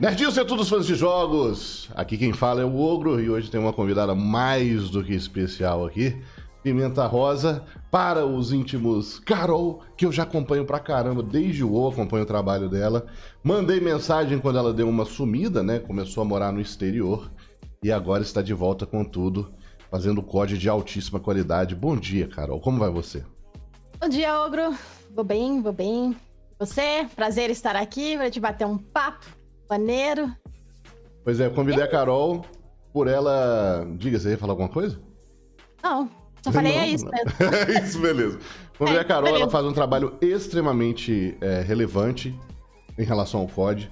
Nerdinhos e todos os fãs de jogos, aqui quem fala é o Ogro e hoje tem uma convidada mais do que especial aqui, Pimenta Rosa, para os íntimos Carol, que eu já acompanho pra caramba, desde o acompanho o trabalho dela, mandei mensagem quando ela deu uma sumida, né, começou a morar no exterior e agora está de volta com tudo, fazendo COD de altíssima qualidade. Bom dia, Carol, como vai você? Bom dia, Ogro, vou bem, vou bem. Você, prazer estar aqui, vou te bater um papo. Maneiro. Pois é, eu convidei a Carol por ela... Diga, você ia falar alguma coisa? Não, só falei é isso mesmo. É isso, beleza. Convidei a Carol, beleza. Ela faz um trabalho extremamente relevante em relação ao COD.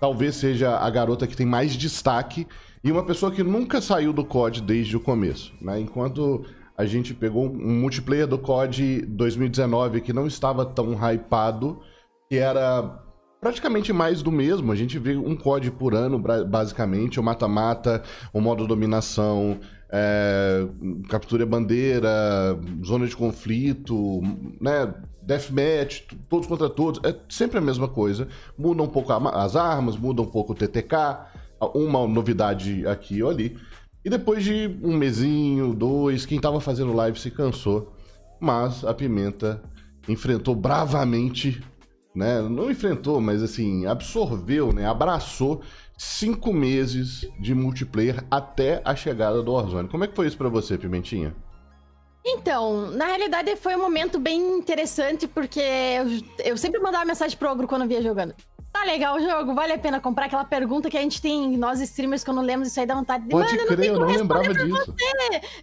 Talvez seja a garota que tem mais destaque e uma pessoa que nunca saiu do COD desde o começo, né? Enquanto a gente pegou um multiplayer do COD 2019 que não estava tão hypado, que era... praticamente mais do mesmo, a gente vê um COD por ano, basicamente, o mata-mata, o modo dominação, captura bandeira, zona de conflito, né, deathmatch, todos contra todos, é sempre a mesma coisa, muda um pouco as armas, muda um pouco o TTK, uma novidade aqui ou ali, e depois de um mesinho, dois, quem tava fazendo live se cansou, mas a Pimenta enfrentou bravamente... né? Não enfrentou, mas assim, absorveu, né? Abraçou 5 meses de multiplayer até a chegada do Warzone. Como é que foi isso pra você, Pimentinha? Então, na realidade foi um momento bem interessante, porque eu sempre mandava mensagem pro Ogro quando eu via jogando. Tá legal o jogo? Vale a pena comprar? Aquela pergunta que a gente tem, nós streamers, quando lemos isso aí dá vontade de... Pode mano, crer, eu não lembrava disso.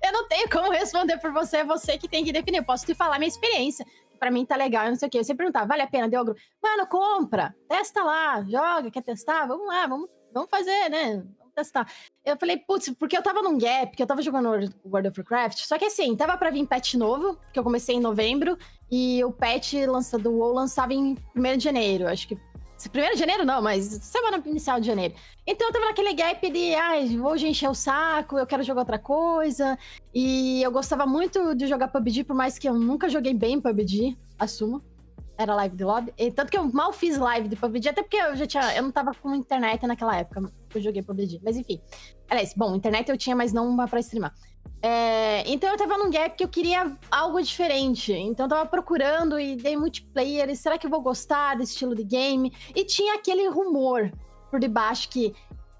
Eu não tenho como responder por você, é você que tem que definir. Eu posso te falar minha experiência. Pra mim tá legal, eu não sei o que. Eu sempre perguntava, vale a pena, deu Ogro? Mano, compra, testa lá, joga, quer testar? Vamos lá, vamos fazer, né? Vamos testar. Eu falei, putz, porque eu tava num gap, que eu tava jogando World of Warcraft, só que assim, tava pra vir patch novo, que eu comecei em novembro, e o patch do WoW lançava em 1º de janeiro, acho que... 1º de janeiro não, mas semana inicial de janeiro. Então eu tava naquele gap de, ai, vou encher o saco, eu quero jogar outra coisa. E eu gostava muito de jogar PUBG, por mais que eu nunca joguei bem PUBG, assumo. Era live de lobby. E tanto que eu mal fiz live de PUBG, até porque eu não tava com internet naquela época que eu joguei PUBG. Mas enfim, aliás, bom, internet eu tinha, mas não pra streamar. Então eu tava num gap que eu queria algo diferente, então eu tava procurando e dei multiplayer, e será que eu vou gostar desse estilo de game? E tinha aquele rumor por debaixo que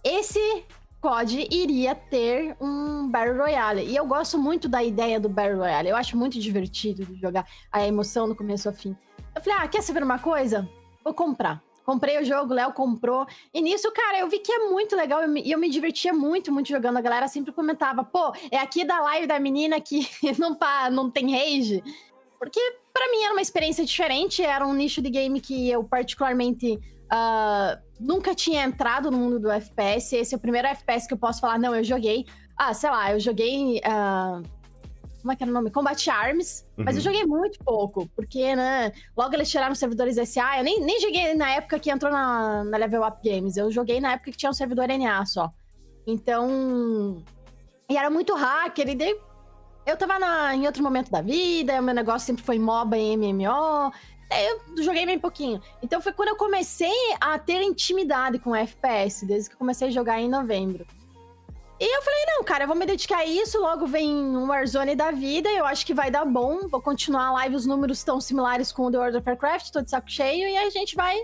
esse COD iria ter um Battle Royale, e eu gosto muito da ideia do Battle Royale, eu acho muito divertido de jogar, a emoção do começo ao fim. Eu falei, ah, quer saber uma coisa? Vou comprar. Comprei o jogo, o Léo comprou. E nisso, cara, eu vi que é muito legal. E eu me divertia muito, muito jogando. A galera sempre comentava, pô, é aqui da live da menina que não tem rage. Porque pra mim era uma experiência diferente. Era um nicho de game que eu particularmente nunca tinha entrado no mundo do FPS. Esse é o primeiro FPS que eu posso falar, não, eu joguei. Ah, sei lá, eu joguei... como é que era o nome? Combat Arms, mas eu joguei muito pouco, porque, né, logo eles tiraram os servidores SA, eu nem joguei na época que entrou na Level Up Games, eu joguei na época que tinha um servidor NA só. Então, e era muito hacker, e daí eu tava em outro momento da vida, o meu negócio sempre foi MOBA e MMO, eu joguei bem pouquinho. Então foi quando eu comecei a ter intimidade com FPS, desde que eu comecei a jogar em novembro. E eu falei, não, cara, eu vou me dedicar a isso, logo vem um Warzone da vida, eu acho que vai dar bom, vou continuar a live, os números estão similares com o The World of Warcraft, tô de saco cheio, e a gente vai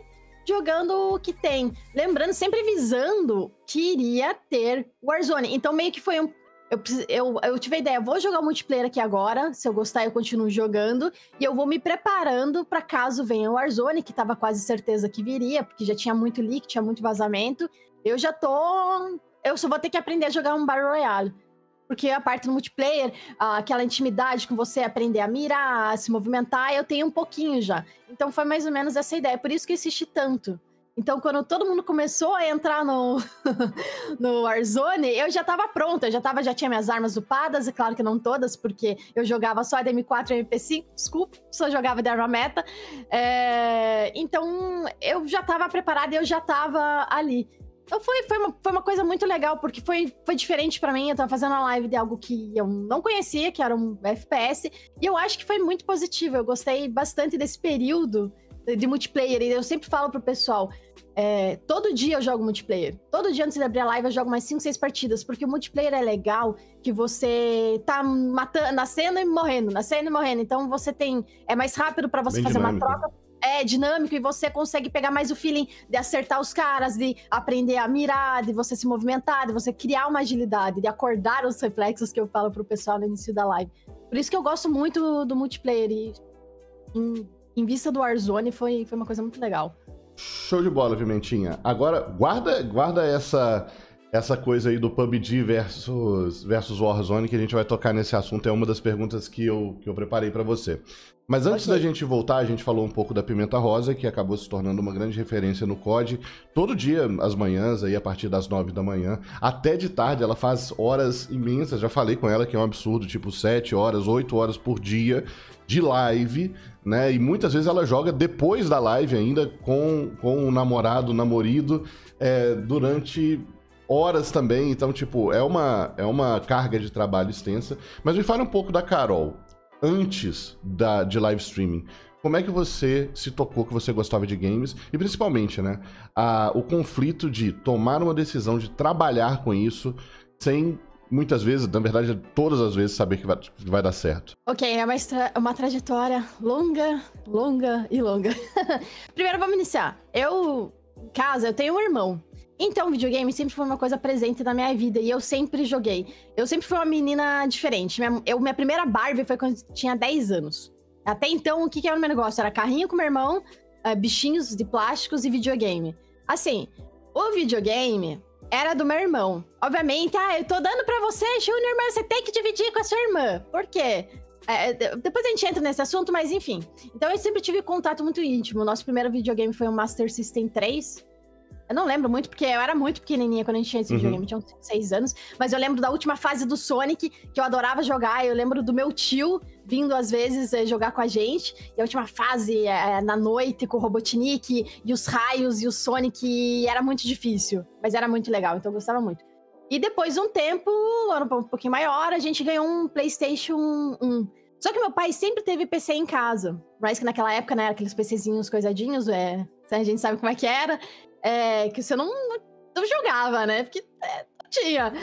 jogando o que tem. Lembrando, sempre visando que iria ter Warzone, então meio que foi um... Eu tive a ideia, vou jogar multiplayer aqui agora, se eu gostar eu continuo jogando, e eu vou me preparando pra caso venha o Warzone, que tava quase certeza que viria, porque já tinha muito leak, tinha muito vazamento, eu já tô... Eu só vou ter que aprender a jogar um Battle Royale. Porque a parte do multiplayer, aquela intimidade com você, aprender a mirar, a se movimentar, eu tenho um pouquinho já. Então foi mais ou menos essa ideia. Por isso que eu insisti tanto. Então quando todo mundo começou a entrar no Warzone, eu já tava pronta. Eu já tinha minhas armas upadas, e claro que não todas, porque eu jogava só de M4 e MP5. Desculpa, só jogava de arma meta. Então eu já tava preparada e eu já tava ali. Então foi uma coisa muito legal, porque foi diferente pra mim, eu tava fazendo uma live de algo que eu não conhecia, que era um FPS, e eu acho que foi muito positivo, eu gostei bastante desse período de multiplayer, e eu sempre falo pro pessoal, todo dia eu jogo multiplayer. Todo dia antes de abrir a live eu jogo mais 5, 6 partidas, porque o multiplayer é legal, que você tá matando, nascendo e morrendo. Então você tem... É mais rápido pra você fazer uma troca. É dinâmico e você consegue pegar mais o feeling de acertar os caras, de aprender a mirar, de você se movimentar, de você criar uma agilidade, de acordar os reflexos que eu falo pro pessoal no início da live. Por isso que eu gosto muito do multiplayer e em vista do Warzone foi uma coisa muito legal. Show de bola, Pimentinha. Agora, guarda essa coisa aí do PUBG versus Warzone, que a gente vai tocar nesse assunto, é uma das perguntas que eu preparei pra você. Mas antes da gente voltar, a gente falou um pouco da Pimenta Rosa, que acabou se tornando uma grande referência no COD. Todo dia, às manhãs, aí a partir das 9 da manhã, até de tarde, ela faz horas imensas. Já falei com ela que é um absurdo, tipo 7 horas, 8 horas por dia de live, né? E muitas vezes ela joga depois da live ainda com o namorado, namorido, durante... horas também, então, tipo, é uma carga de trabalho extensa. Mas me fale um pouco da Carol, antes de live streaming. Como é que você se tocou que você gostava de games? E principalmente, né, o conflito de tomar uma decisão de trabalhar com isso sem, muitas vezes, na verdade, todas as vezes, saber que vai dar certo. Ok, é uma trajetória longa, longa e longa. Primeiro, vamos iniciar. Eu tenho um irmão. Então, videogame sempre foi uma coisa presente na minha vida e eu sempre joguei. Eu sempre fui uma menina diferente. Minha primeira Barbie foi quando eu tinha 10 anos. Até então, o que era o meu negócio? Era carrinho com meu irmão, bichinhos de plásticos e videogame. Assim, o videogame era do meu irmão. Obviamente, eu tô dando pra você, Júnior, mas você tem que dividir com a sua irmã. Por quê? Depois a gente entra nesse assunto, mas enfim. Então, eu sempre tive contato muito íntimo. O nosso primeiro videogame foi o Master System 3. Eu não lembro muito, porque eu era muito pequenininha quando a gente tinha esse videogame, tinha uns 6 anos. Mas eu lembro da última fase do Sonic, que eu adorava jogar. Eu lembro do meu tio vindo, às vezes, jogar com a gente. E a última fase, na noite, com o Robotnik, e os raios, e o Sonic. Era muito difícil, mas era muito legal, então eu gostava muito. E depois de um tempo, era um pouquinho maior, a gente ganhou um PlayStation 1. Só que meu pai sempre teve PC em casa. Mas que naquela época, né, era aqueles PCzinhos coisadinhos, a gente sabe como é que era. Que você não jogava, né? Porque não tinha.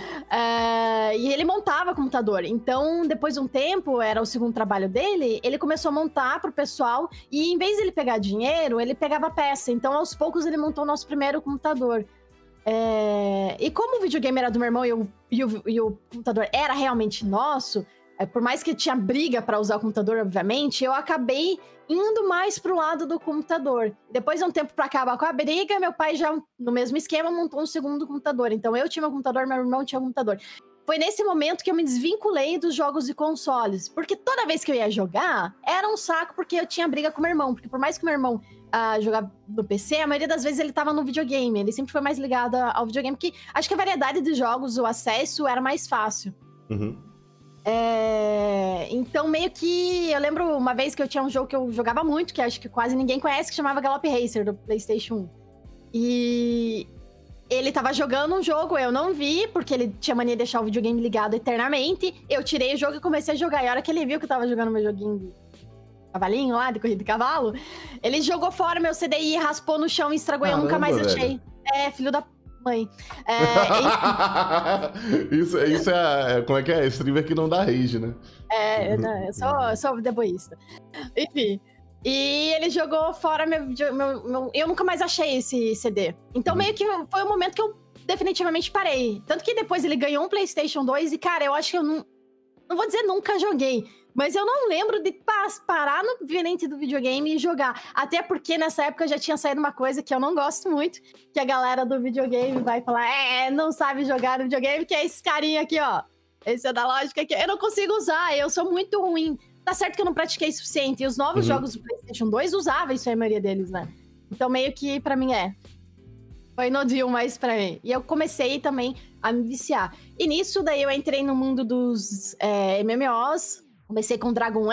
E ele montava computador. Então, depois de um tempo, era o segundo trabalho dele, ele começou a montar pro pessoal e em vez de ele pegar dinheiro, ele pegava peça. Então, aos poucos, ele montou o nosso primeiro computador. E como o videogame era do meu irmão e o computador era realmente nosso, por mais que tinha briga pra usar o computador, obviamente, eu acabei indo mais pro lado do computador. Depois de um tempo pra acabar com a briga, meu pai já, no mesmo esquema, montou um segundo computador. Então eu tinha um computador, meu irmão tinha um computador. Foi nesse momento que eu me desvinculei dos jogos e consoles. Porque toda vez que eu ia jogar, era um saco porque eu tinha briga com meu irmão. Porque por mais que meu irmão jogava no PC, a maioria das vezes ele tava no videogame. Ele sempre foi mais ligado ao videogame, porque acho que a variedade de jogos, o acesso, era mais fácil. Então meio que eu lembro uma vez que eu tinha um jogo que eu jogava muito, que acho que quase ninguém conhece, que chamava Gallop Racer, do PlayStation 1. E ele tava jogando um jogo, eu não vi, porque ele tinha mania de deixar o videogame ligado eternamente. Eu tirei o jogo e comecei a jogar, e a hora que ele viu que eu tava jogando meu joguinho de cavalinho lá, de corrida de cavalo, ele jogou fora meu CDI, raspou no chão e estragou. Caramba, eu nunca mais achei. Filho da mãe. Isso é... Como é que é? Streamer que não dá rage, né? Não, eu sou deboísta. Enfim. E ele jogou fora meu... Eu nunca mais achei esse CD. Então meio que foi o momento que eu definitivamente parei. Tanto que depois ele ganhou um PlayStation 2 e, cara, eu acho que eu não... Não vou dizer nunca joguei, mas eu não lembro de parar no venente do videogame e jogar. Até porque nessa época já tinha saído uma coisa que eu não gosto muito, que a galera do videogame vai falar, não sabe jogar no videogame, que é esse carinha aqui, ó. Esse é da lógica aqui. Eu não consigo usar, eu sou muito ruim. Tá certo que eu não pratiquei o suficiente. E os novos jogos do PlayStation 2 usavam isso aí, a maioria deles, né? Então meio que pra mim foi no deal mais pra mim. E eu comecei também a me viciar. E nisso daí eu entrei no mundo dos MMOs. Comecei com Dragon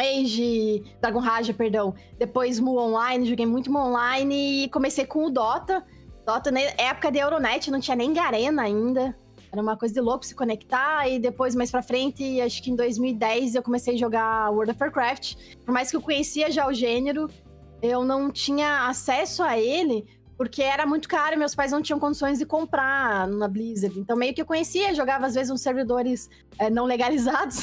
Raja, perdão. Depois Moon Online, joguei muito Moon Online e comecei com o Dota. Dota na época de Euronet, não tinha nem Garena ainda. Era uma coisa de louco se conectar e depois mais pra frente, acho que em 2010 eu comecei a jogar World of Warcraft. Por mais que eu conhecia já o gênero, eu não tinha acesso a ele, porque era muito caro e meus pais não tinham condições de comprar na Blizzard. Então meio que eu conhecia, jogava às vezes uns servidores não legalizados.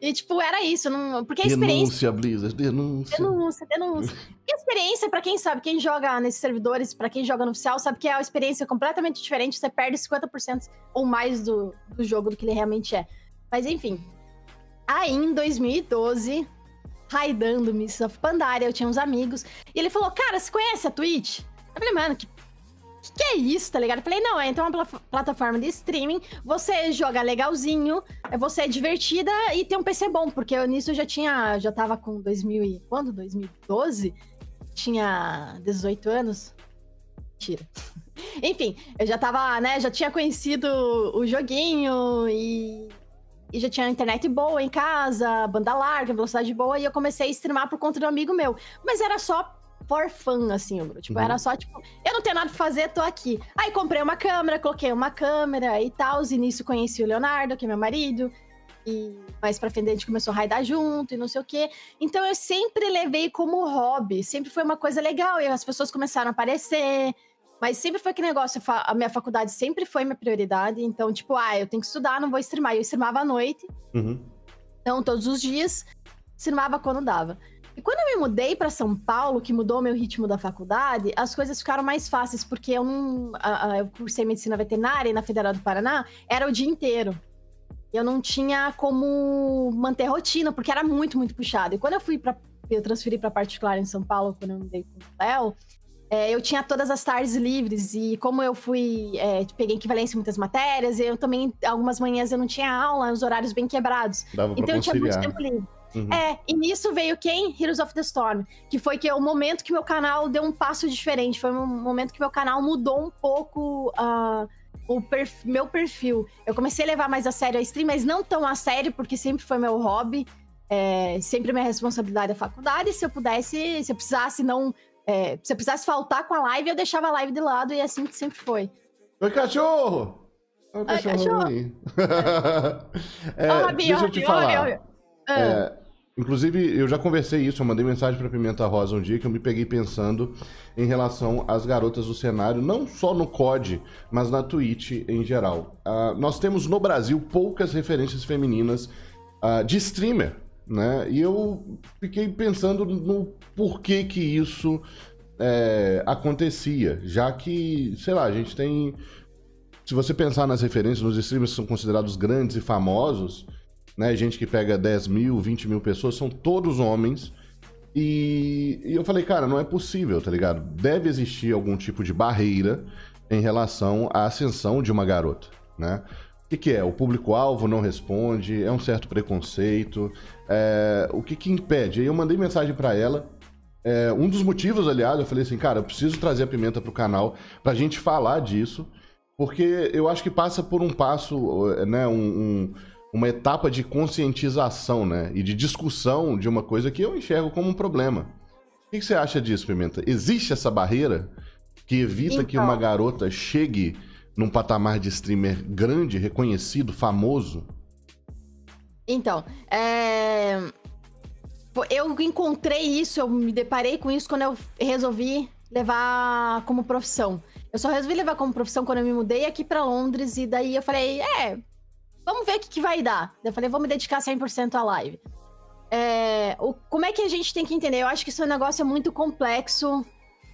E tipo, era isso. Não... Porque a experiência... Denúncia, Blizzard, denúncia. Denúncia, denúncia. E a experiência, pra quem sabe, quem joga nesses servidores, pra quem joga no oficial, sabe que é uma experiência completamente diferente. Você perde 50% ou mais do jogo do que ele realmente é. Mas enfim. Aí em 2012... raidando Mists of Pandaria, eu tinha uns amigos. E ele falou, cara, você conhece a Twitch? Eu falei, mano, que é isso, tá ligado? Eu falei, não, é então uma plataforma de streaming, você joga legalzinho, você é divertida e tem um PC bom, porque eu, nisso eu já tava com 2012? Tinha 18 anos? Mentira. Enfim, eu já tava, né, já tinha conhecido o joguinho e já tinha internet boa em casa, banda larga, velocidade boa, e eu comecei a streamar por conta de um amigo meu. Mas era só for fun, assim, tipo, era só, tipo, eu não tenho nada pra fazer, tô aqui. Aí comprei uma câmera, coloquei uma câmera e tal, e nisso conheci o Leonardo, que é meu marido, e mais pra frente a gente começou a raidar junto e não sei o quê. Então eu sempre levei como hobby, sempre foi uma coisa legal, e as pessoas começaram a aparecer... Mas sempre foi aquele negócio, a minha faculdade sempre foi minha prioridade, então tipo, eu tenho que estudar, não vou streamar. Eu streamava à noite, então todos os dias, streamava quando dava. E quando eu me mudei pra São Paulo, que mudou o meu ritmo da faculdade, as coisas ficaram mais fáceis, porque eu cursei medicina veterinária e na Federal do Paraná, era o dia inteiro. Eu não tinha como manter rotina, porque era muito, muito puxado. E quando eu transferi pra particular em São Paulo, quando eu me mudei com o Léo, eu tinha todas as tardes livres, e como eu peguei equivalência em muitas matérias, eu também, algumas manhãs eu não tinha aula, os horários bem quebrados. Dava pra conciliar. Então eu tinha muito tempo livre. E nisso veio quem? Heroes of the Storm, que foi o momento que meu canal deu um passo diferente, foi um momento que meu canal mudou um pouco meu perfil. Eu comecei a levar mais a sério a stream, mas não tão a sério, porque sempre foi meu hobby, sempre minha responsabilidade é a faculdade, se eu precisasse não... se eu precisasse faltar com a live, eu deixava a live de lado, e assim que sempre foi. Oi, cachorro! Oi, cachorro! Oi, cachorro. Deixa eu te falar. Inclusive, eu já conversei isso, eu mandei mensagem pra Pimenta Rosa um dia, que eu me peguei pensando em relação às garotas do cenário, não só no COD, mas na Twitch em geral. Nós temos no Brasil poucas referências femininas de streamer. Né? E eu fiquei pensando no porquê que isso acontecia, já que, sei lá, a gente tem... Se você pensar nas referências, nos streamers que são considerados grandes e famosos, né? Gente que pega 10 mil, 20 mil pessoas, são todos homens. E eu falei, cara, não é possível, tá ligado? Deve existir algum tipo de barreira em relação à ascensão de uma garota, né? O que é? O público-alvo não responde, é um certo preconceito, o que impede? Aí eu mandei mensagem pra ela, um dos motivos, aliás, eu falei assim, cara, eu preciso trazer a Pimenta pro canal pra gente falar disso, porque eu acho que passa por um passo, né, uma etapa de conscientização, né, e de discussão de uma coisa que eu enxergo como um problema. O que você acha disso, Pimenta? Existe essa barreira que evita que uma garota chegue num patamar de streamer grande, reconhecido, famoso? Então, eu encontrei isso, eu me deparei com isso quando eu resolvi levar como profissão. Eu só resolvi levar como profissão quando eu me mudei aqui pra Londres, e daí eu falei, vamos ver o que vai dar. Eu falei, vou me dedicar 100% à live. Como é que a gente tem que entender? Eu acho que isso é um negócio muito complexo,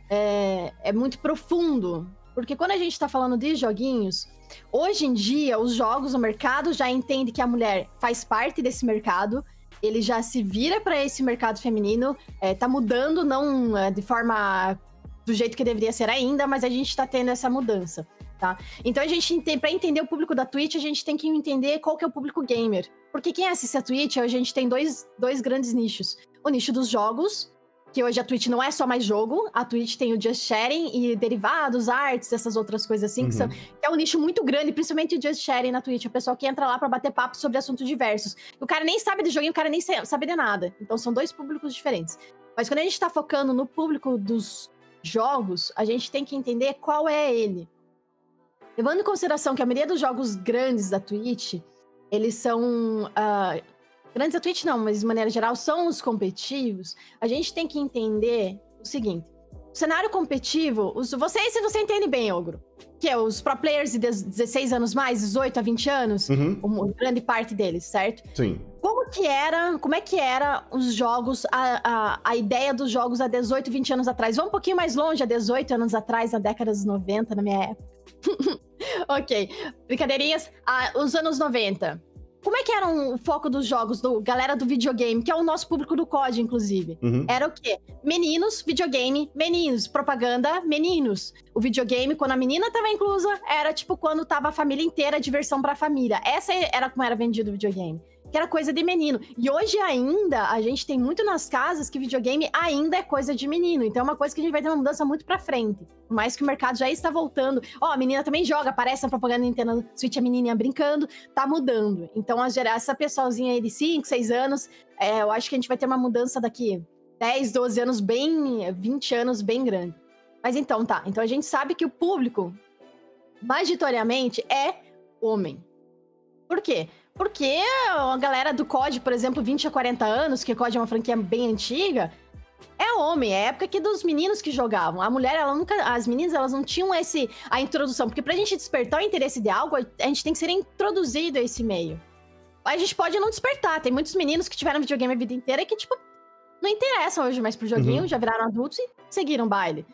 é muito profundo. Porque quando a gente tá falando de joguinhos, hoje em dia, os jogos, o mercado já entende que a mulher faz parte desse mercado, ele já se vira pra esse mercado feminino, tá mudando, não de forma... do jeito que deveria ser ainda, mas a gente tá tendo essa mudança, tá? Então a gente tem, pra entender o público da Twitch, a gente tem que entender qual que é o público gamer. Porque quem assiste a Twitch, a gente tem dois grandes nichos. O nicho dos jogos... que hoje a Twitch não é só mais jogo, a Twitch tem o Just Sharing e derivados, artes, essas outras coisas assim, que é um nicho muito grande, principalmente o Just Sharing na Twitch, o pessoal que entra lá pra bater papo sobre assuntos diversos. O cara nem sabe de joguinho, o cara nem sabe de nada, então são dois públicos diferentes. Mas quando a gente tá focando no público dos jogos, a gente tem que entender qual é ele. Levando em consideração que a maioria dos jogos grandes da Twitch, eles são... grandes da Twitch não, mas de maneira geral, são os competitivos, a gente tem que entender o seguinte. O cenário competitivo, se você entende bem, Ogro, que é os pro players de 16 anos mais, 18 a 20 anos, uma grande parte deles, certo? Sim. Como é que era os jogos, a ideia dos jogos há 18, 20 anos atrás? Vamos um pouquinho mais longe, há 18 anos atrás, na década dos 90, na minha época. Ok, brincadeirinhas, os anos 90. Como é que era o foco dos jogos, galera do videogame, que é o nosso público do COD, inclusive? Era o quê? Meninos, videogame, meninos, propaganda, meninos. O videogame, quando a menina tava inclusa, era tipo quando tava a família inteira, diversão pra família. Essa era como era vendido o videogame, que era coisa de menino. E hoje ainda, a gente tem muito nas casas que videogame ainda é coisa de menino. Então é uma coisa que a gente vai ter uma mudança muito pra frente. Por mais que o mercado já está voltando. Ó, a menina também joga, aparece na propaganda Nintendo Switch, a menininha brincando, tá mudando. Então essa pessoalzinha aí de 5, 6 anos, eu acho que a gente vai ter uma mudança daqui 10, 12 anos, 20 anos bem grande. Mas então tá, então a gente sabe que o público, majoritariamente, é homem. Por quê? Porque a galera do COD, por exemplo, 20 a 40 anos, que COD é uma franquia bem antiga, é homem, é a época que dos meninos que jogavam. A mulher, as meninas, elas não tinham a introdução, porque pra gente despertar o interesse de algo, a gente tem que ser introduzido a esse meio. A gente pode não despertar, tem muitos meninos que tiveram videogame a vida inteira que, tipo, não interessam hoje mais pro joguinho, já viraram adultos e seguiram o baile.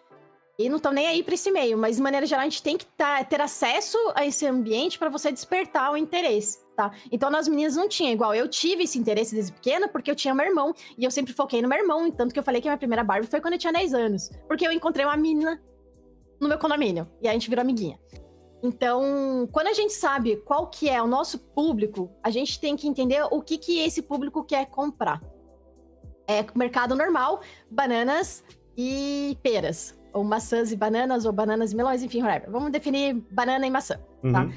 E não estão nem aí pra esse meio, mas de maneira geral a gente tem que ter acesso a esse ambiente pra você despertar o interesse. Tá. Então, nós meninas não tinha igual. Eu tive esse interesse desde pequena porque eu tinha meu irmão. E eu sempre foquei no meu irmão. Tanto que eu falei que a minha primeira Barbie foi quando eu tinha 10 anos. Porque eu encontrei uma menina no meu condomínio. E a gente virou amiguinha. Então, quando a gente sabe qual que é o nosso público, a gente tem que entender o que esse público quer comprar. É mercado normal, bananas e peras. Ou maçãs e bananas, ou bananas e melões, enfim, whatever. Vamos definir banana e maçã, tá?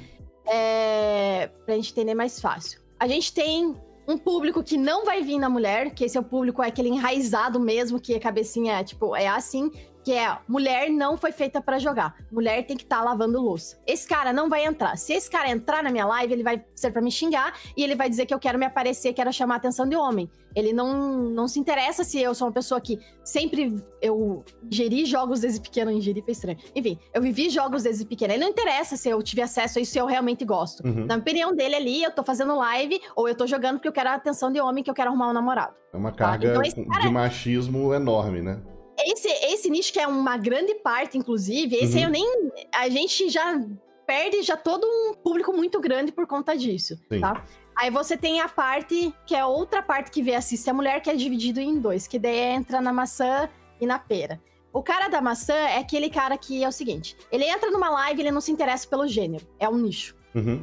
Pra gente entender mais fácil. A gente tem um público que não vai vir na mulher, que esse é o público, é aquele enraizado mesmo, que a cabecinha é, tipo, é assim, que é, mulher não foi feita pra jogar. Mulher tem que estar lavando louça. Esse cara não vai entrar. Se esse cara entrar na minha live, ele vai ser pra me xingar, e ele vai dizer que eu quero me aparecer, quero chamar a atenção de homem. Ele não se interessa se eu sou uma pessoa que sempre... Eu ingeri jogos desde pequeno, ingeri foi estranho. Enfim, eu vivi jogos desde pequeno. Ele não interessa se eu tive acesso a isso, se eu realmente gosto. Na opinião dele ali, eu tô fazendo live, ou eu tô jogando porque eu quero a atenção de homem, que eu quero arrumar um namorado. É uma carga de machismo enorme, né? Esse nicho que é uma grande parte, inclusive, esse aí eu nem... A gente já perde já todo um público muito grande por conta disso, tá? Aí você tem a parte, que é outra parte que vê assiste a mulher, que é dividido em dois, que daí entra na maçã e na pera. O cara da maçã é aquele cara que é o seguinte, ele entra numa live, ele não se interessa pelo gênero, é um nicho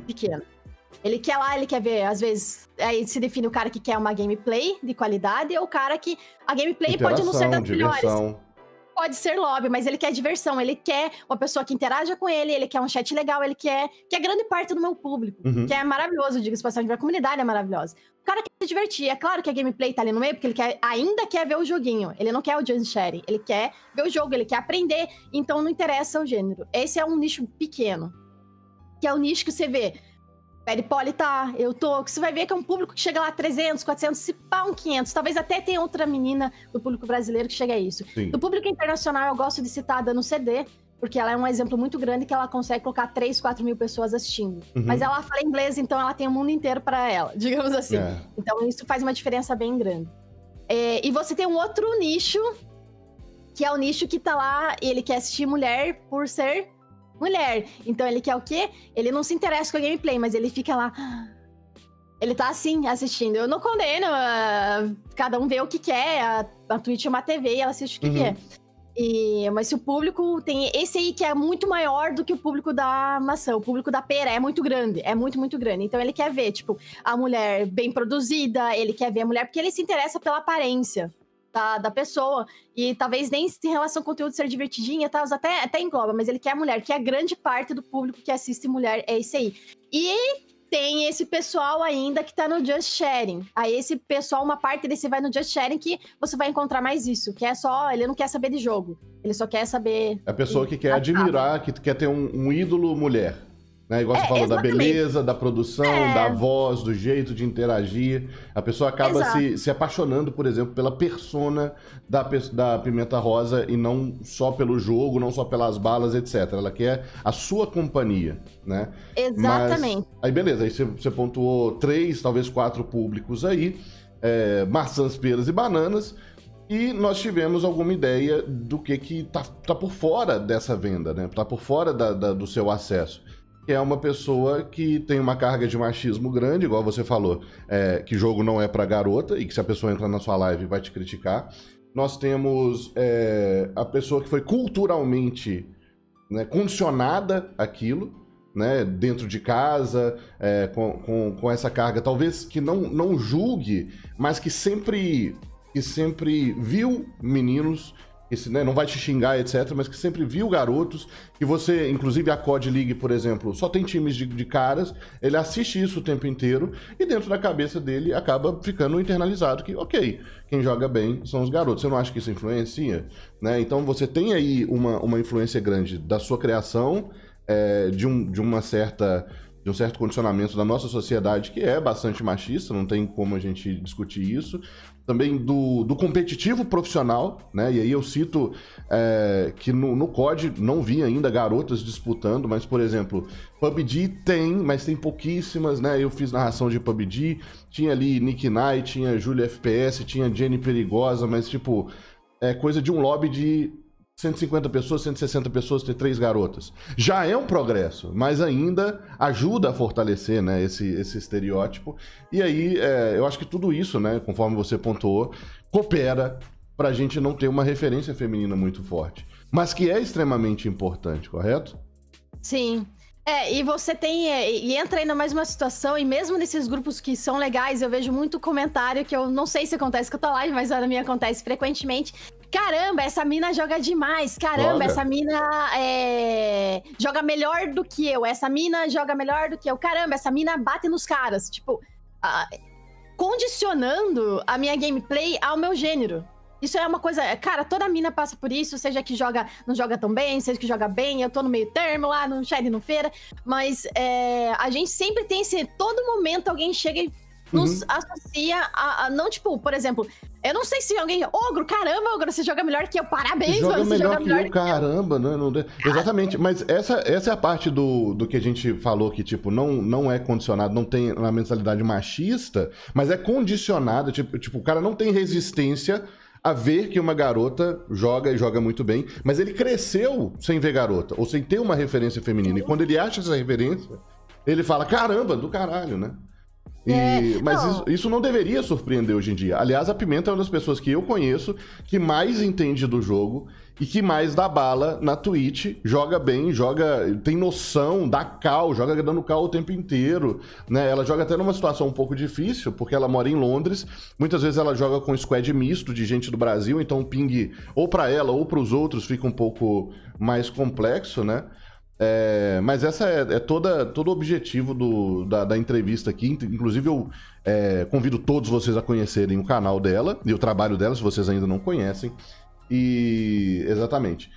pequeno. Ele quer lá, ele quer ver, às vezes, aí se define o cara que quer uma gameplay de qualidade ou o cara que... A gameplay pode não ser das melhores. Pode ser lobby, mas ele quer diversão, ele quer uma pessoa que interaja com ele quer um chat legal, ele quer... Que é grande parte do meu público, que é maravilhoso, diga-se passagem, a comunidade é maravilhosa. O cara quer se divertir, é claro que a gameplay tá ali no meio, porque ele ainda quer ver o joguinho, ele não quer o just sharing, ele quer ver o jogo, ele quer aprender, então não interessa o gênero. Esse é um nicho pequeno, que é o nicho que você vê... Peri Poli tá, eu tô, que você vai ver que é um público que chega lá 300, 400, se pá um 500, talvez até tenha outra menina do público brasileiro que chega a isso. Do público internacional eu gosto de citar a Dano CD, porque ela é um exemplo muito grande que ela consegue colocar 3, 4 mil pessoas assistindo. Mas ela fala inglês, então ela tem o mundo inteiro pra ela, digamos assim. Então isso faz uma diferença bem grande. E você tem um outro nicho, que é o nicho que tá lá, ele quer assistir mulher por ser... mulher. Então ele quer o quê? Ele não se interessa com a gameplay, mas ele fica lá... Ele tá assim, assistindo. Eu não condeno, cada um vê o que quer, a Twitch é uma TV e ela assiste o que quer. Mas se o público tem... Esse aí que é muito maior do que o público da maçã, o público da pera é muito grande, é muito, muito grande. Então ele quer ver, tipo, a mulher bem produzida, ele quer ver a mulher, porque ele se interessa pela aparência da pessoa, e talvez nem em relação ao conteúdo ser divertidinha, tá? até engloba, mas ele quer a mulher, que é a grande parte do público que assiste mulher, é esse aí. E tem esse pessoal ainda que tá no Just Sharing. Aí esse pessoal, uma parte desse vai no Just Sharing, que você vai encontrar mais isso, que é só, ele não quer saber de jogo, ele só quer saber... É a pessoa que quer admirar, que quer ter um ídolo mulher. Né? Igual você falou, exatamente. Da beleza, da produção, da voz, do jeito de interagir. A pessoa acaba se apaixonando, por exemplo, pela persona da Pimenta Rosa e não só pelo jogo, não só pelas balas, etc. Ela quer a sua companhia, né? Exatamente. Mas, aí beleza, aí você pontuou 3, talvez 4 públicos aí, maçãs, peras e bananas. E nós tivemos alguma ideia do que tá por fora dessa venda, né? Tá por fora do seu acesso. É uma pessoa que tem uma carga de machismo grande, igual você falou, que jogo não é pra garota e que se a pessoa entrar na sua live vai te criticar. Nós temos a pessoa que foi culturalmente, né, condicionada àquilo, né, dentro de casa, com essa carga, talvez que não julgue, mas que sempre viu meninos... Esse, né, não vai te xingar, etc, mas que sempre viu garotos, que você, inclusive a COD League, por exemplo, só tem times de caras, ele assiste isso o tempo inteiro e dentro da cabeça dele acaba ficando internalizado que, ok, quem joga bem são os garotos. Você não acha que isso influencia? Né? Então você tem aí uma influência grande da sua criação, de um certo condicionamento da nossa sociedade, que é bastante machista, não tem como a gente discutir isso. Também do competitivo profissional, né? E aí eu cito que no COD não vi ainda garotas disputando, mas, por exemplo, PUBG tem, mas tem pouquíssimas, né? Eu fiz narração de PUBG, tinha ali Nick Knight, tinha Júlia FPS, tinha Jenny Perigosa, mas, tipo, é coisa de um lobby de 150 pessoas, 160 pessoas, ter 3 garotas. Já é um progresso, mas ainda ajuda a fortalecer, né, esse estereótipo. E aí, eu acho que tudo isso, né, conforme você pontuou, coopera pra gente não ter uma referência feminina muito forte. Mas que é extremamente importante, correto? Sim. E você tem... E entra ainda mais uma situação, e mesmo nesses grupos que são legais, eu vejo muito comentário que eu não sei se acontece com a tua live, mas na minha acontece frequentemente. Caramba, essa mina joga demais, caramba, essa mina joga melhor do que eu, essa mina joga melhor do que eu, caramba, essa mina bate nos caras, tipo, condicionando a minha gameplay ao meu gênero. Isso é uma coisa, cara, toda mina passa por isso, seja que não joga tão bem, seja que joga bem, eu tô no meio termo lá, no Shine, no Feira, mas a gente sempre tem esse, todo momento alguém chega e nos associa a não, tipo, por exemplo, eu não sei se alguém, ogro, caramba, ogro, você joga melhor que eu, parabéns, mano, você joga melhor que eu, caramba, né? Não... Exatamente, mas essa é a parte do que a gente falou, que, tipo, não é condicionado, não tem uma mentalidade machista, mas é condicionado, tipo, o cara não tem resistência a ver que uma garota joga e joga muito bem, mas ele cresceu sem ver garota, ou sem ter uma referência feminina, e quando ele acha essa referência, ele fala, caramba, do caralho, né? Mas não. Isso não deveria surpreender hoje em dia. Aliás, a Pimenta é uma das pessoas que eu conheço que mais entende do jogo e que mais dá bala na Twitch, joga bem, joga, tem noção, dá cal, joga dando cal o tempo inteiro, né? Ela joga até numa situação um pouco difícil, porque ela mora em Londres, muitas vezes ela joga com squad misto de gente do Brasil, então o ping ou pra ela ou pros outros fica um pouco mais complexo, né? Mas essa é todo o objetivo da entrevista aqui. Inclusive eu convido todos vocês a conhecerem o canal dela e o trabalho dela, se vocês ainda não conhecem. E... Exatamente.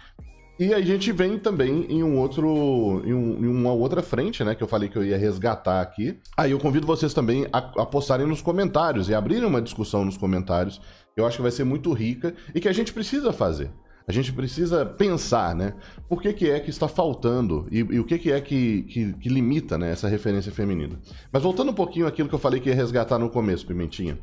E a gente vem também em uma outra frente, né, que eu falei que eu ia resgatar aqui. Aí eu convido vocês também a postarem nos comentários e abrirem uma discussão nos comentários. Eu acho que vai ser muito rica e que a gente precisa fazer. A gente precisa pensar, né? Por que é que está faltando e o que é que limita, né, essa referência feminina. Mas voltando um pouquinho àquilo que eu falei que ia resgatar no começo, Pimentinha.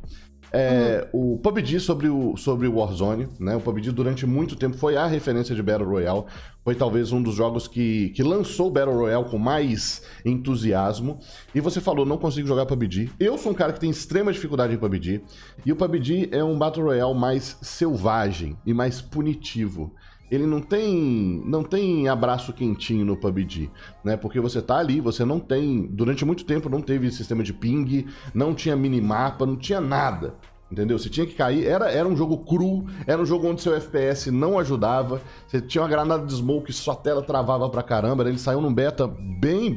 O PUBG sobre o Warzone, né? O PUBG durante muito tempo foi a referência de Battle Royale. Foi talvez um dos jogos que lançou Battle Royale com mais entusiasmo. E você falou, não consigo jogar PUBG. Eu sou um cara que tem extrema dificuldade em PUBG. E o PUBG é um Battle Royale mais selvagem e mais punitivo. Ele não tem abraço quentinho no PUBG, né? Porque você tá ali, você não tem... Durante muito tempo não teve sistema de ping, não tinha minimapa, não tinha nada, entendeu? Você tinha que cair, era um jogo cru, era um jogo onde seu FPS não ajudava, você tinha uma granada de smoke, sua tela travava pra caramba, né? Ele saiu num beta bem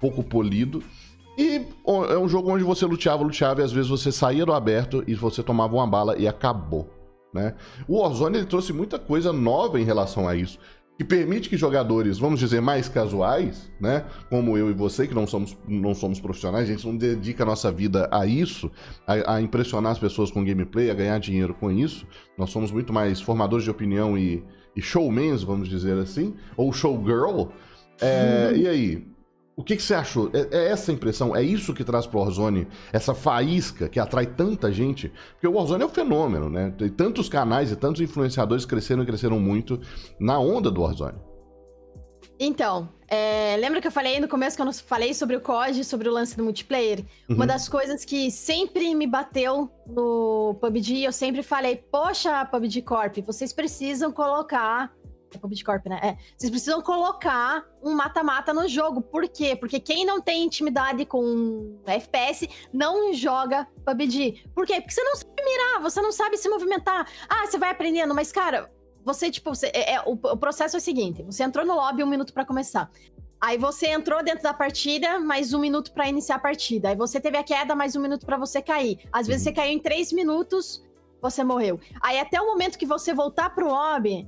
pouco polido. E é um jogo onde você luteava, e às vezes você saía do aberto e você tomava uma bala e acabou. Né? O Warzone ele trouxe muita coisa nova em relação a isso. que permite que jogadores, vamos dizer, mais casuais, né, como eu e você, que não somos profissionais, a gente não dedica a nossa vida a isso, a impressionar as pessoas com gameplay, a ganhar dinheiro com isso. Nós somos muito mais formadores de opinião e showmans, vamos dizer assim, ou showgirl. É, e aí, o que você achou? É essa impressão? É isso que traz pro Warzone essa faísca que atrai tanta gente? Porque o Warzone é um fenômeno, né? Tem tantos canais e tantos influenciadores cresceram e cresceram muito na onda do Warzone. Então, lembra que eu falei no começo, que eu falei sobre o COD, sobre o lance do multiplayer? Uhum. Uma das coisas que sempre me bateu no PUBG, eu sempre falei, poxa, PUBG Corp, vocês precisam colocar... É PUBG Corp, né? É. Vocês precisam colocar um mata-mata no jogo. Por quê? Porque quem não tem intimidade com FPS não joga PUBG. Por quê? Porque você não sabe mirar, você não sabe se movimentar. Ah, você vai aprendendo, mas cara, você, tipo, o processo é o seguinte: você entrou no lobby 1 minuto pra começar. Aí você entrou dentro da partida, mais 1 minuto pra iniciar a partida. Aí você teve a queda, mais 1 minuto pra você cair. Às vezes você caiu em 3 minutos, você morreu. Aí até o momento que você voltar pro lobby.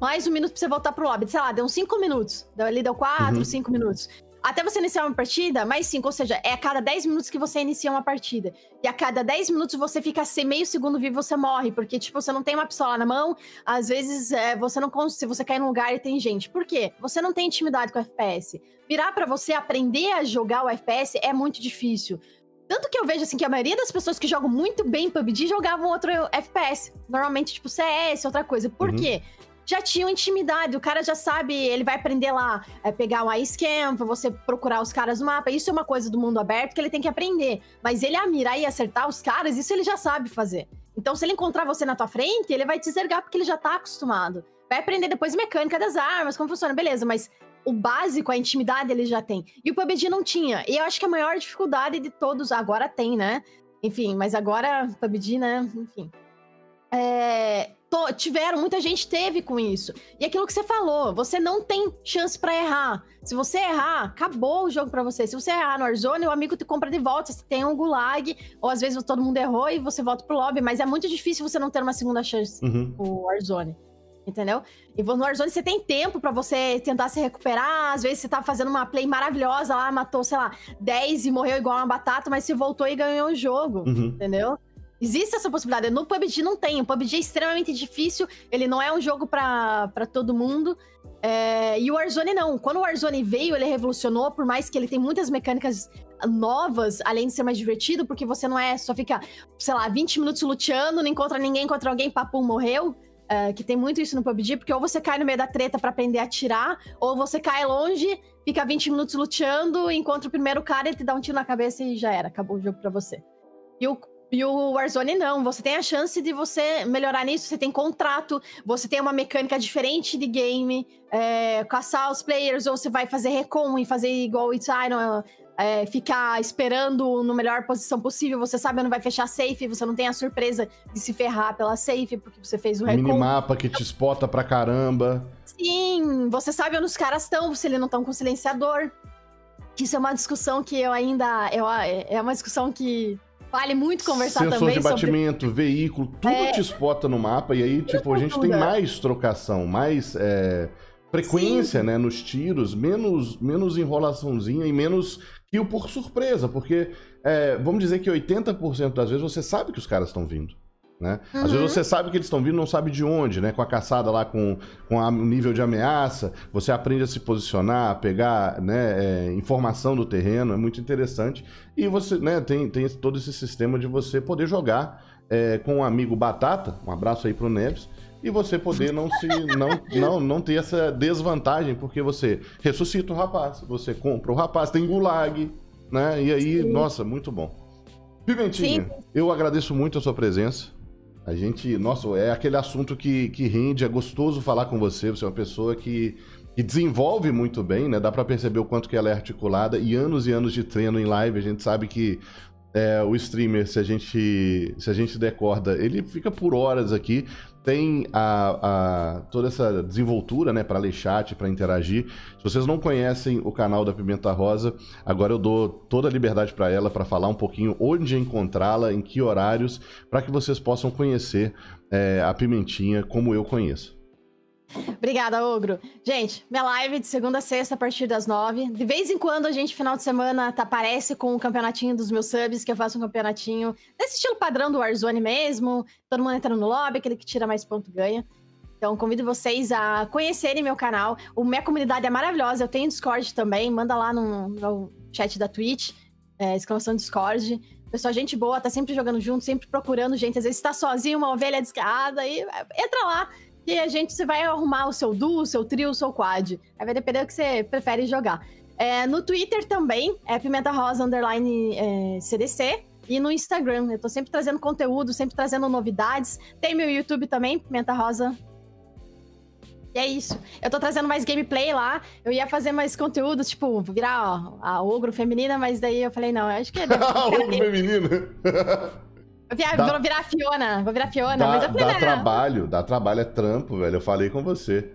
Mais 1 minuto pra você voltar pro lobby. Sei lá, deu uns 5 minutos. Ali deu 4, 5 minutos. Até você iniciar uma partida, mais 5. Ou seja, é a cada 10 minutos que você inicia uma partida. E a cada 10 minutos você fica sem meio segundo vivo, você morre. Porque, tipo, você não tem uma pistola na mão. Às vezes, você não consegue... Se você cair num lugar e tem gente. Por quê? Você não tem intimidade com o FPS. Virar pra você aprender a jogar o FPS é muito difícil. Tanto que eu vejo, assim, que a maioria das pessoas que jogam muito bem PUBG jogavam outro FPS. Normalmente, tipo, CS, outra coisa. Por quê? Já tinham intimidade, o cara já sabe, ele vai aprender lá, pegar um ice camp, você procurar os caras no mapa, isso é uma coisa do mundo aberto que ele tem que aprender, mas ele a mirar e acertar os caras, isso ele já sabe fazer. Então se ele encontrar você na tua frente, ele vai te zergar porque ele já tá acostumado. Vai aprender depois mecânica das armas, como funciona, beleza, mas o básico, a intimidade ele já tem. E o PUBG não tinha, e eu acho que a maior dificuldade de todos, agora tem, né? Enfim, mas agora PUBG, né? Enfim... muita gente teve com isso. E aquilo que você falou, você não tem chance pra errar. Se você errar, acabou o jogo pra você. Se você errar no Warzone, o amigo te compra de volta. Você tem um gulag, ou às vezes todo mundo errou e você volta pro lobby. Mas é muito difícil você não ter uma segunda chance no Warzone. Entendeu? E no Warzone você tem tempo pra você tentar se recuperar. Às vezes você tá fazendo uma play maravilhosa lá, matou, sei lá, 10 e morreu igual uma batata, mas você voltou e ganhou o jogo. Entendeu? Existe essa possibilidade, no PUBG não tem, o PUBG é extremamente difícil, ele não é um jogo pra todo mundo, e o Warzone não, quando o Warzone veio, ele revolucionou, por mais que ele tem muitas mecânicas novas, além de ser mais divertido, porque você não só fica, sei lá, 20 minutos luteando, não encontra ninguém, encontra alguém, papum, morreu, que tem muito isso no PUBG, porque ou você cai no meio da treta pra aprender a atirar, ou você cai longe, fica 20 minutos luteando, encontra o primeiro cara, ele te dá um tiro na cabeça e já era, acabou o jogo pra você. E o Warzone não, você tem a chance de você melhorar nisso, você tem contrato, você tem uma mecânica diferente de game, caçar os players, ou você vai fazer recon e fazer igual o Iron, ficar esperando na melhor posição possível, você sabe, não vai fechar safe, você não tem a surpresa de se ferrar pela safe, porque você fez o recon. Minimapa que te espota pra caramba. Sim, você sabe onde os caras estão, se eles não estão com silenciador. Isso é uma discussão que eu ainda... É uma discussão que... Vale muito conversar também sobre... Sensor de batimento, veículo, tudo te espota no mapa. E aí, tipo, a gente tem mais trocação, mais frequência, né, nos tiros, menos enrolaçãozinha e menos kill por surpresa. Porque, vamos dizer que 80% das vezes você sabe que os caras estão vindo. Né? Às vezes você sabe que eles estão vindo, não sabe de onde, né? Com a caçada lá, com o nível de ameaça, você aprende a se posicionar, a pegar, né, informação do terreno, é muito interessante. E você, né, tem todo esse sistema de você poder jogar com um amigo batata, um abraço aí pro Neves, e você poder não ter essa desvantagem, porque você ressuscita o rapaz, você compra o rapaz, tem gulag, né? E aí, nossa, muito bom. Pimentinha, eu agradeço muito a sua presença. A gente, nossa, é aquele assunto que rende, é gostoso falar com você. Você é uma pessoa que desenvolve muito bem, né? Dá pra perceber o quanto que ela é articulada. E anos de treino em live, a gente sabe que o streamer, se a gente decorda, ele fica por horas aqui. Tem toda essa desenvoltura, né, para ler chat, para interagir. Se vocês não conhecem o canal da Pimenta Rosa, agora eu dou toda a liberdade para ela para falar um pouquinho onde encontrá-la, em que horários, para que vocês possam conhecer a Pimentinha como eu conheço. Obrigada, Ogro. Gente, minha live de segunda a sexta, a partir das 9. De vez em quando, a gente, final de semana, aparece com o campeonatinho dos meus subs, que eu faço um campeonatinho nesse estilo padrão do Warzone mesmo. Todo mundo entra no lobby, aquele que tira mais ponto ganha. Então, convido vocês a conhecerem meu canal. Minha comunidade é maravilhosa, eu tenho Discord também. Manda lá no chat da Twitch, exclamação Discord. Pessoal, gente boa, tá sempre jogando junto, sempre procurando gente. Às vezes tá sozinho, uma ovelha descarada, aí entra lá. E a gente vai arrumar o seu duo, o seu trio, o seu quad. Aí vai depender do que você prefere jogar. No Twitter também, é Pimenta Rosa _CDC. E no Instagram, eu tô sempre trazendo conteúdo, sempre trazendo novidades. Tem meu YouTube também, Pimenta Rosa. E é isso. Eu tô trazendo mais gameplay lá. Eu ia fazer mais conteúdos, tipo, virar ó, a ogro feminina, mas daí eu falei, não, eu acho que... A ogro feminina? Vou virar a Fiona, mas eu falei, dá trabalho, é trampo, velho, eu falei com você.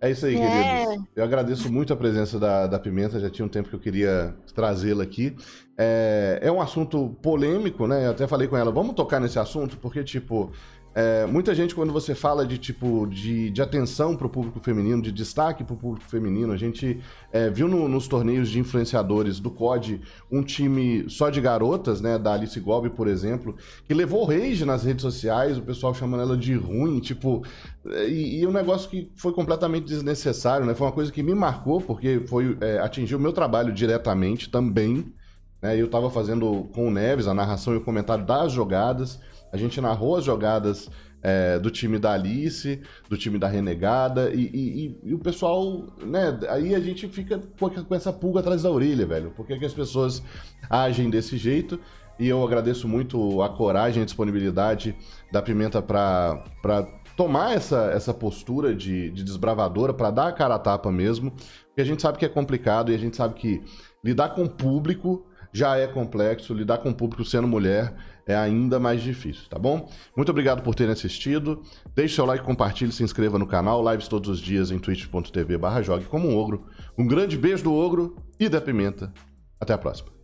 É isso aí, queridos. Eu agradeço muito a presença da Pimenta, já tinha um tempo que eu queria trazê-la aqui. É um assunto polêmico, né, eu até falei com ela, vamos tocar nesse assunto, porque, tipo, muita gente, quando você fala de, tipo, de atenção pro público feminino, de destaque pro público feminino, a gente viu nos torneios de influenciadores do COD um time só de garotas, né, da Alice Golbe, por exemplo, que levou rage nas redes sociais, o pessoal chamando ela de ruim, tipo... E um negócio que foi completamente desnecessário, né? Foi uma coisa que me marcou, porque atingiu o meu trabalho diretamente também, né? Eu tava fazendo com o Neves a narração e o comentário das jogadas, a gente narrou as jogadas do time da Alice, do time da Renegada, e o pessoal, né, aí a gente fica com essa pulga atrás da orelha, velho, por que as pessoas agem desse jeito? E eu agradeço muito a coragem, a disponibilidade da Pimenta pra tomar essa postura de desbravadora, pra dar a cara a tapa mesmo, porque a gente sabe que é complicado e a gente sabe que lidar com o público já é complexo, lidar com o público sendo mulher é ainda mais difícil, tá bom? Muito obrigado por terem assistido. Deixe seu like, compartilhe, se inscreva no canal. Lives todos os dias em twitch.tv/jogue como um ogro. Um grande beijo do ogro e da Pimenta. Até a próxima.